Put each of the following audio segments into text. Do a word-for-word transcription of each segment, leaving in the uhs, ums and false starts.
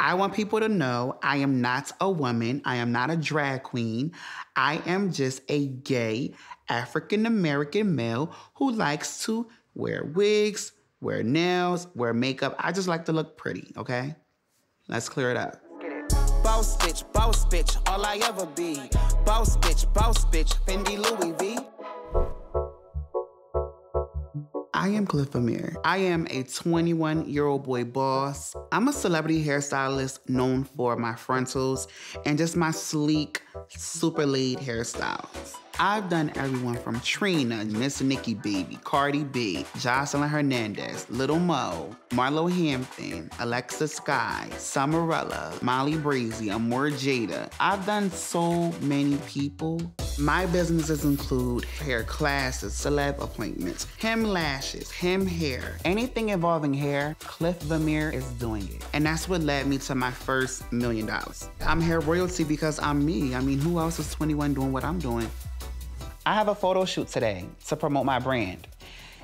I want people to know I am not a woman. I am not a drag queen. I am just a gay African-American male who likes to wear wigs, wear nails, wear makeup. I just like to look pretty, okay? Let's clear it up. Boss bitch, boss bitch, all I ever be. Boss bitch, boss bitch, Fendi Louis V. I am Cliff Vmir. I am a twenty-one-year-old boy boss. I'm a celebrity hairstylist known for my frontals and just my sleek, super laid hairstyles. I've done everyone from Trina, Miss Nikki Baby, Cardi B, Jocelyn Hernandez, Little Mo, Marlo Hampton, Alexa Skye, Summerella, Molly Brazy, Amore Jada. I've done so many people. My businesses include hair classes, celeb appointments, hem lashes, hem hair. Anything involving hair, Cliff Vmir is doing it. And that's what led me to my first million dollars. I'm hair royalty because I'm me. I mean, who else is twenty-one doing what I'm doing? I have a photo shoot today to promote my brand.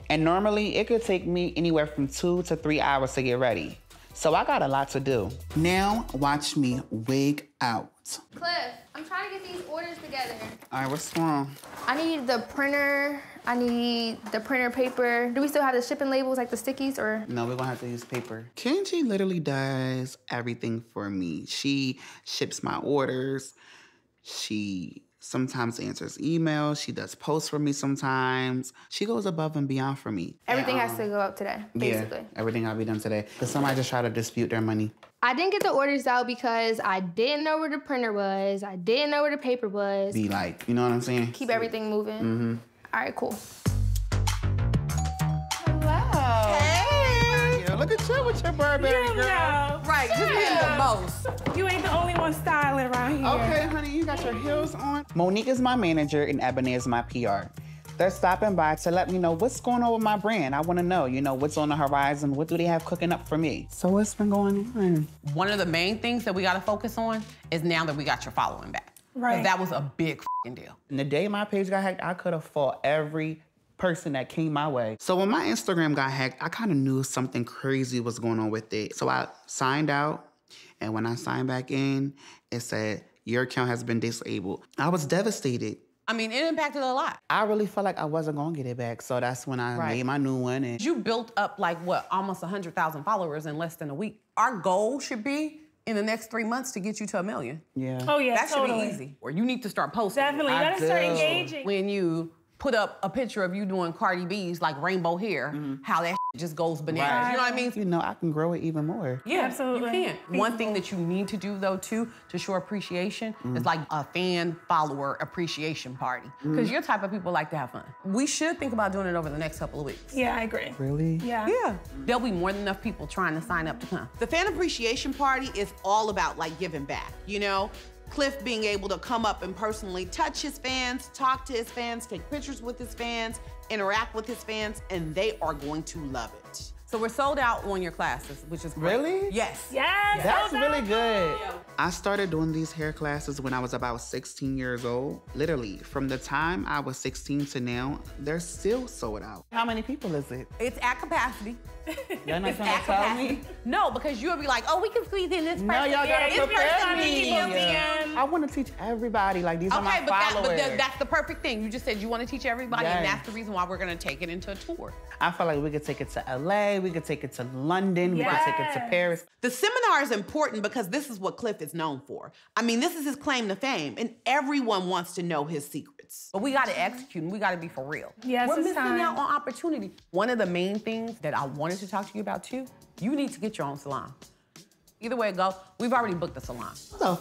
And normally it could take me anywhere from two to three hours to get ready. So I got a lot to do. Now watch me wig out. Cliff, I'm trying to get these orders together. All right, what's wrong? I need the printer. I need the printer paper. Do we still have the shipping labels, like the stickies, or? No, we're gonna have to use paper. Kenji literally does everything for me. She ships my orders. She sometimes answers emails. She does posts for me sometimes. She goes above and beyond for me. Everything yeah, um, has to go up today, basically. Yeah, everything I'll be done today. Because somebody just tried to dispute their money. I didn't get the orders out because I didn't know where the printer was. I didn't know where the paper was. Be like, you know what I'm saying? Keep everything moving. Mm-hmm. All right, cool. Hello. Hey. Look at you with your Burberry, you girl. Know. Right, yeah. Just being the most. You ain't the only one styling around here. Okay, honey, you got your heels on. Monique is my manager and Ebony is my P R. They're stopping by to let me know what's going on with my brand. I want to know, you know, what's on the horizon? What do they have cooking up for me? So what's been going on? One of the main things that we got to focus on is now that we got your following back. Right. That was a big f***ing deal. And the day my page got hacked, I could have fought every person that came my way. So when my Instagram got hacked, I kind of knew something crazy was going on with it. So I signed out, and when I signed back in, it said, your account has been disabled. I was devastated. I mean, it impacted a lot. I really felt like I wasn't gonna get it back, so that's when I right. made my new one. And you built up like, what, almost one hundred thousand followers in less than a week. Our goal should be in the next three months to get you to a million. Yeah. Oh yeah, That totally. should be easy. Or you need to start posting. Definitely, you gotta start engaging. When you put up a picture of you doing Cardi B's like rainbow hair, mm-hmm. how that just goes bananas, right. you know what I mean? You know, I can grow it even more. Yeah, absolutely. You can. One thing that you need to do though too, to show appreciation, mm. is like a fan follower appreciation party. Because mm. your type of people like to have fun. We should think about doing it over the next couple of weeks. Yeah, I agree. Really? Yeah. Yeah. There'll be more than enough people trying to sign up to come. The fan appreciation party is all about like giving back, you know? Cliff being able to come up and personally touch his fans, talk to his fans, take pictures with his fans, interact with his fans, and they are going to love it. So we're sold out on your classes, which is great. Really? Yes. Yes. That's really good. I started doing these hair classes when I was about sixteen years old. Literally, from the time I was sixteen to now, they're still sold out. How many people is it? It's at capacity. Y'all not trying to tell me? No, because you'll be like, oh, we can squeeze in this person. No, y'all gotta prepare me. I want to teach everybody. Like, these are my followers. Okay, but that's the perfect thing. You just said you want to teach everybody, and that's the reason why we're gonna take it into a tour. I feel like we could take it to L A. We could take it to London, yes. we could take it to Paris. The seminar is important because this is what Cliff is known for. I mean, this is his claim to fame, and everyone wants to know his secrets. But we gotta execute, and we gotta be for real. Yes, We're it's missing time. out on opportunity. One of the main things that I wanted to talk to you about too, you need to get your own salon. Either way it goes, we've already booked the salon. What the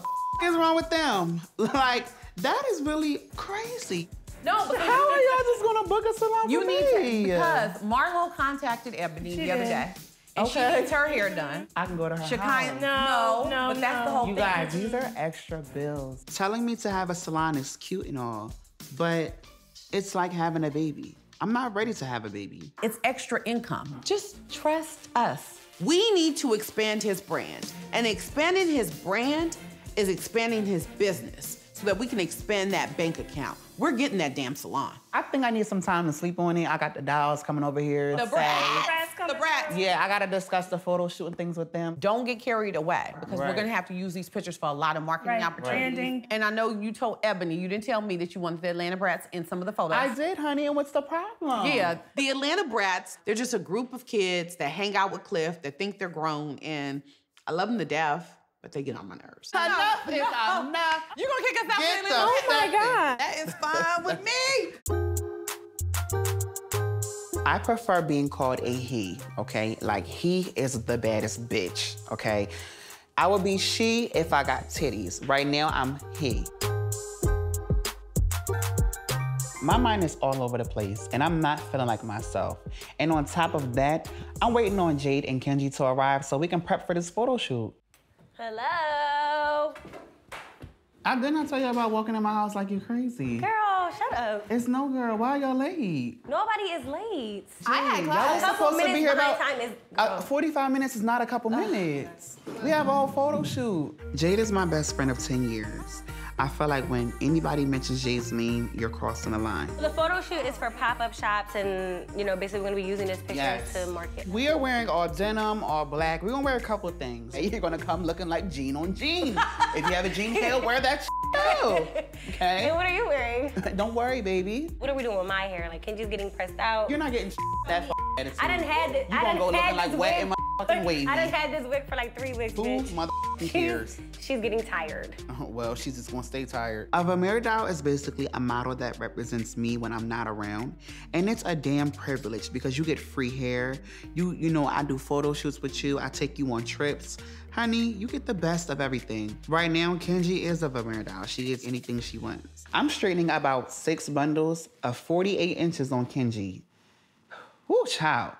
f is wrong with them? Like, that is really crazy. No, because how are y'all just gonna book a salon you for me? You need to, because Marlo contacted Ebony she the did. other day. And okay. she gets her hair done. I can go to her Shekinah. house. No, no, no. But that's no. the whole you thing. You guys, these are extra bills. Telling me to have a salon is cute and all, but it's like having a baby. I'm not ready to have a baby. It's extra income. Just trust us. We need to expand his brand. And expanding his brand is expanding his business, so that we can expand that bank account. We're getting that damn salon. I think I need some time to sleep on it. I got the dolls coming over here. The brass. the brats. Yeah, I gotta discuss the photo shoot and things with them. Don't get carried away because right. we're gonna have to use these pictures for a lot of marketing right. opportunities. Branding. And I know you told Ebony, you didn't tell me that you wanted the Atlanta Brats in some of the photos. I did, honey, and what's the problem? Yeah, the Atlanta Brats, they're just a group of kids that hang out with Cliff, that think they're grown, and I love them to death. But they get on my nerves. Enough no, is no. enough. You're gonna kick us out? Get the oh my God. That is fine with me. I prefer being called a he, okay? Like, he is the baddest bitch, okay? I would be she if I got titties. Right now, I'm he. My mind is all over the place, and I'm not feeling like myself. And on top of that, I'm waiting on Jade and Kenji to arrive so we can prep for this photo shoot. Hello? I did not tell you about walking in my house like you're crazy. Girl, shut up. It's no girl. Why are y'all late? Nobody is late. Jeez, I had class. A couple minutes behind time is... Uh, forty-five minutes is not a couple Ugh. minutes. We have all photo shoot. Jade is my best friend of ten years. I feel like when anybody mentions Jade's name, you're crossing the line. The photo shoot is for pop-up shops and, you know, basically we're gonna be using this picture yes. to market. We are wearing all denim, all black. We're gonna wear a couple of things. You're gonna come looking like jean on jean. If you have a jean tail, wear that too, okay? And what are you wearing? Don't worry, baby. What are we doing with my hair? Like, Kenji's getting pressed out. You're not getting that attitude. I done had this, you I done go had looking like wet in my fucking wavy. I done had this wig for like three weeks, bitch. Two motherfucking years. She's getting tired. Oh, well, she's just gonna stay tired. A Vermeer doll is basically a model that represents me when I'm not around. And it's a damn privilege because you get free hair. You you know, I do photo shoots with you. I take you on trips. Honey, you get the best of everything. Right now, Kenji is a Vermeer doll. She gets anything she wants. I'm straightening about six bundles of forty-eight inches on Kenji. Woo, child.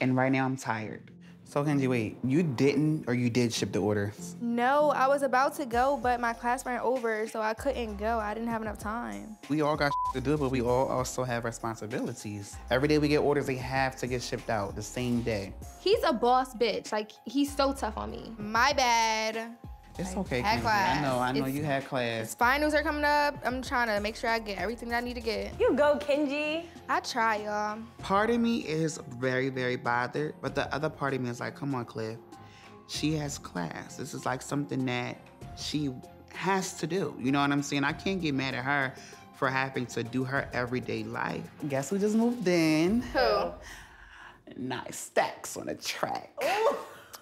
And right now I'm tired. So Kenji, wait, you didn't or you did ship the order? No, I was about to go, but my class ran over, so I couldn't go. I didn't have enough time. We all got to do, but we all also have responsibilities. Every day we get orders, they have to get shipped out the same day. He's a boss bitch. Like, he's so tough on me. My bad. It's like, okay, Kenji. Class. I know, I know it's, you had class. Finals are coming up. I'm trying to make sure I get everything that I need to get. You go, Kenji. I try, y'all. Part of me is very, very bothered, but the other part of me is like, come on, Cliff. She has class. This is like something that she has to do. You know what I'm saying? I can't get mad at her for having to do her everyday life. Guess who just moved in? Who? Nye stacks on a track. Ooh.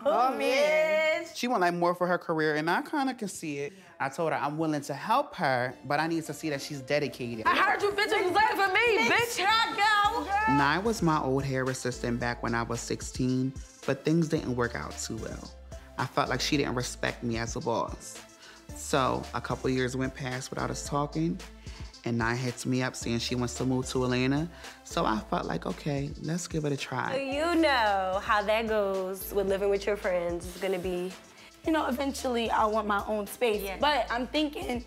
Oh, oh man. man. She want like more for her career, and I kind of can see it. I told her I'm willing to help her, but I need to see that she's dedicated. I heard you bitches looking for me, bitch. Here I go. Nye was my old hair assistant back when I was sixteen, but things didn't work out too well. I felt like she didn't respect me as a boss. So a couple years went past without us talking, and Nye hits me up saying she wants to move to Atlanta. So I felt like, okay, let's give it a try. So you know how that goes with living with your friends. It's gonna be, you know, eventually I want my own space. Yeah. But I'm thinking,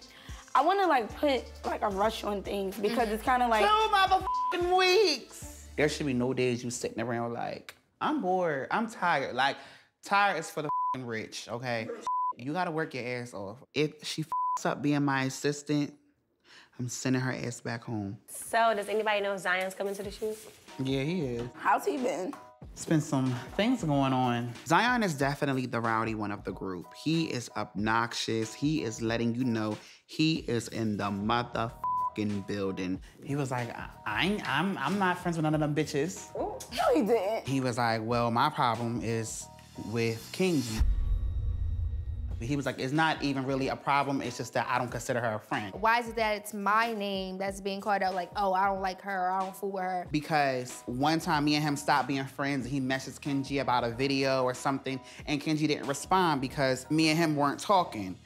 I wanna like put like a rush on things because mm-hmm. it's kinda like- Two motherfucking weeks. There should be no days you sitting around like, I'm bored, I'm tired. Like, tired is for the rich, okay? You gotta work your ass off. If she f***s up being my assistant, I'm sending her ass back home. So, does anybody know Zion's coming to the shoot? Yeah, he is. How's he been? It's been some things going on. Zion is definitely the rowdy one of the group. He is obnoxious. He is letting you know he is in the motherfucking building. He was like, I, I ain't, I'm, I'm not friends with none of them bitches. Ooh, no, he didn't. He was like, well, my problem is with Kenji. He was like, it's not even really a problem, it's just that I don't consider her a friend. Why is it that it's my name that's being called out like, oh, I don't like her, or I don't fool with her? Because one time me and him stopped being friends, and he messaged Kenji about a video or something, and Kenji didn't respond because me and him weren't talking.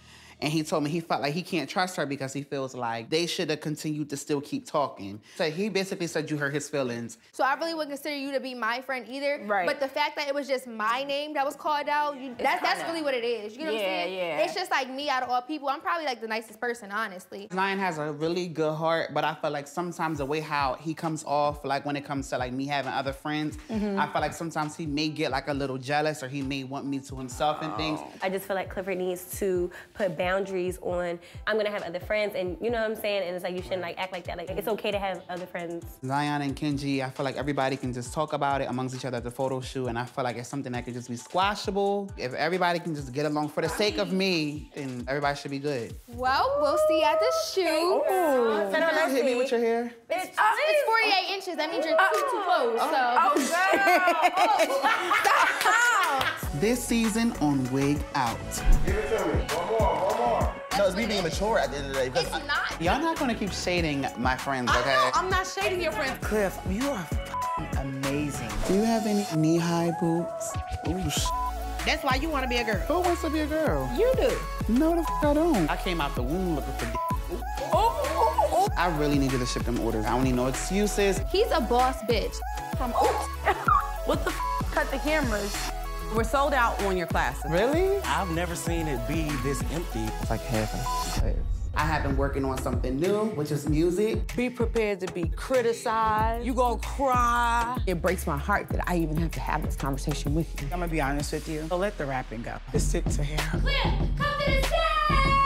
And he told me he felt like he can't trust her because he feels like they should have continued to still keep talking. So he basically said you hurt his feelings. So I really wouldn't consider you to be my friend either. Right. But the fact that it was just my name that was called out, you, that, that's really what it is. You know yeah, what I'm saying? Yeah. It's just like me out of all people. I'm probably like the nicest person, honestly. Nye has a really good heart, but I feel like sometimes the way how he comes off, like when it comes to like me having other friends, mm-hmm. I feel like sometimes he may get like a little jealous or he may want me to himself oh. and things. I just feel like Clifford needs to put boundaries boundaries on, I'm gonna have other friends, and you know what I'm saying? And it's like, you shouldn't like act like that. Like, it's okay to have other friends. Zion and Kenji, I feel like everybody can just talk about it amongst each other at the photo shoot, and I feel like it's something that could just be squashable. If everybody can just get along for the sake of me, then everybody should be good. Well, we'll see you at the shoot. Oh, can I hit me with your hair? It's, uh, it's forty-eight inches. That means you're uh, too, too close. Uh, so. Oh, girl. Oh. Stop. This season on Wig Out. Give it to me. One more, one more. No, it's me being mature at the end of the day. It's not. Y'all not gonna keep shading my friends, okay? I know, I'm not shading your friends. Cliff, you are f***ing amazing. Do you have any knee-high boots? Ooh, sh**. That's why you want to be a girl. Who wants to be a girl? You do. No, the f I don't. I came out the womb looking for d. Oh, I really need you to ship them orders. I don't need no excuses. He's a boss bitch. From what the f cut the cameras? We're sold out on your classes. Really? I've never seen it be this empty. It's like half a class. I have been working on something new, which is music. Be prepared to be criticized. You gonna cry. It breaks my heart that I even have to have this conversation with you. I'm gonna be honest with you. So let the rapping go. It's sick to hear. Cliff, come to the stage!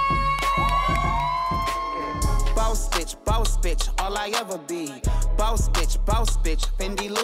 Boss bitch, boss bitch, all I ever be. Boss bitch, boss bitch, Fendi